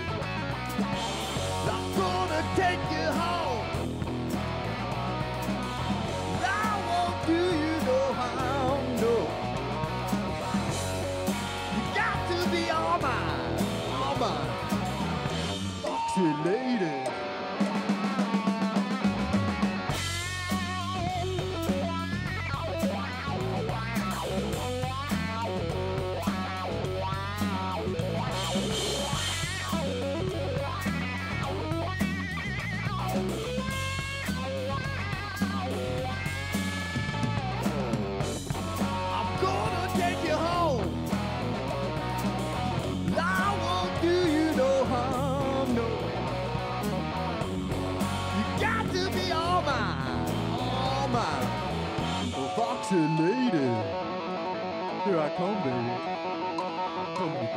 I'm gonna take you home. I won't do you no harm, no. You got to be all mine, foxy lady. Foxy lady, here I come, baby. Come with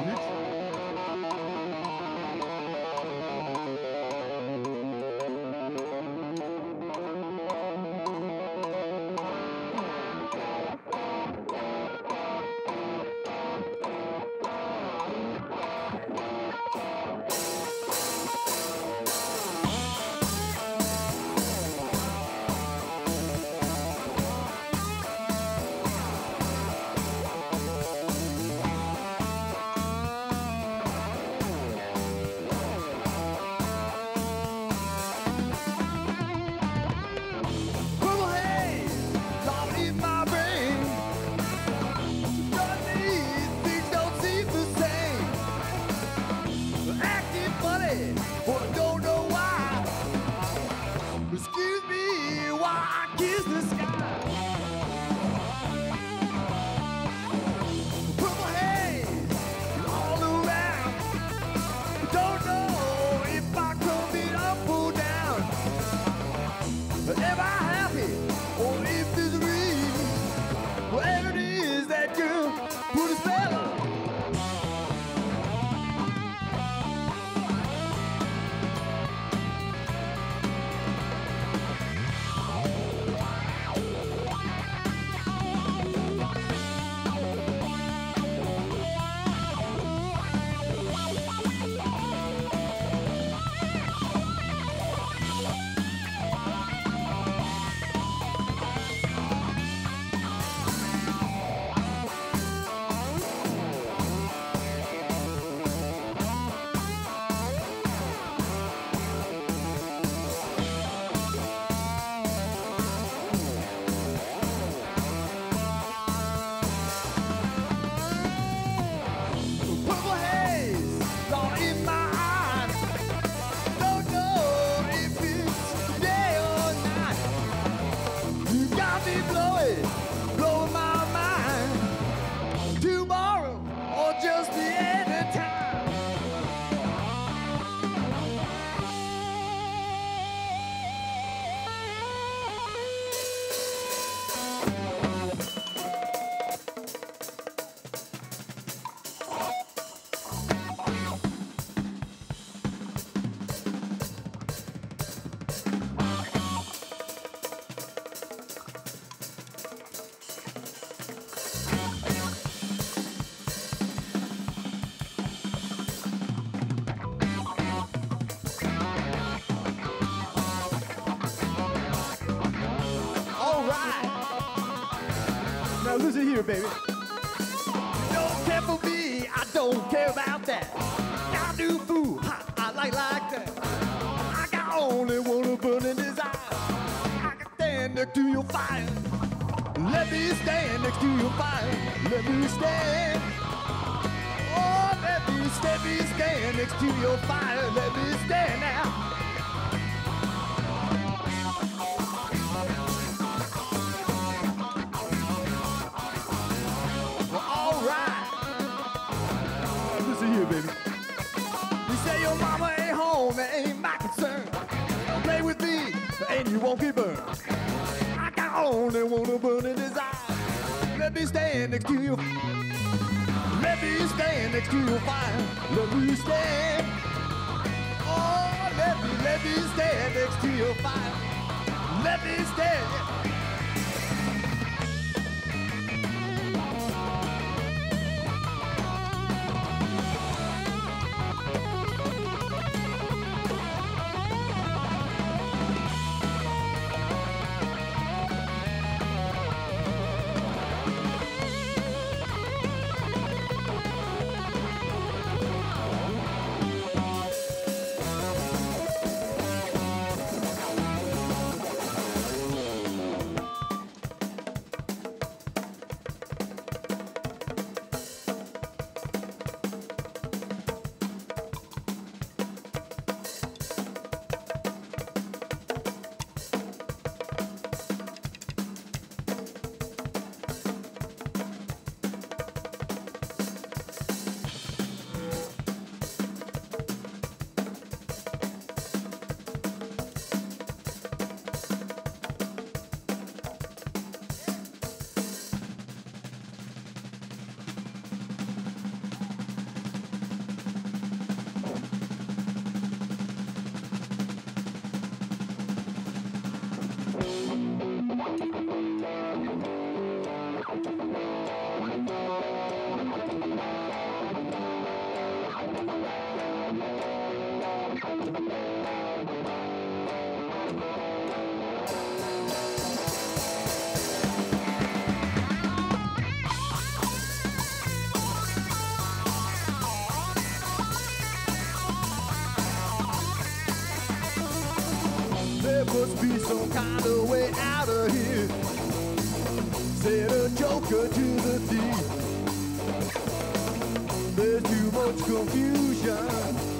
Now listen here, baby. Don't care for me, I don't care about that. I do fool, I like that. I got only one burning desire. I can stand next to your fire. Let me stand next to your fire. Let me stand. Oh, let me stand next to your fire. Let me stand now. Baby. You say your mama ain't home, that ain't my concern. Don't play with me, and you won't get burned. I got only one burning desire. Let me stand next to you. Let me stand next to your fire. Let me stand. Oh, let me stand next to your fire. Let me stand. there must be some kind of way out of here, said a joker to the thief. There's too much confusion.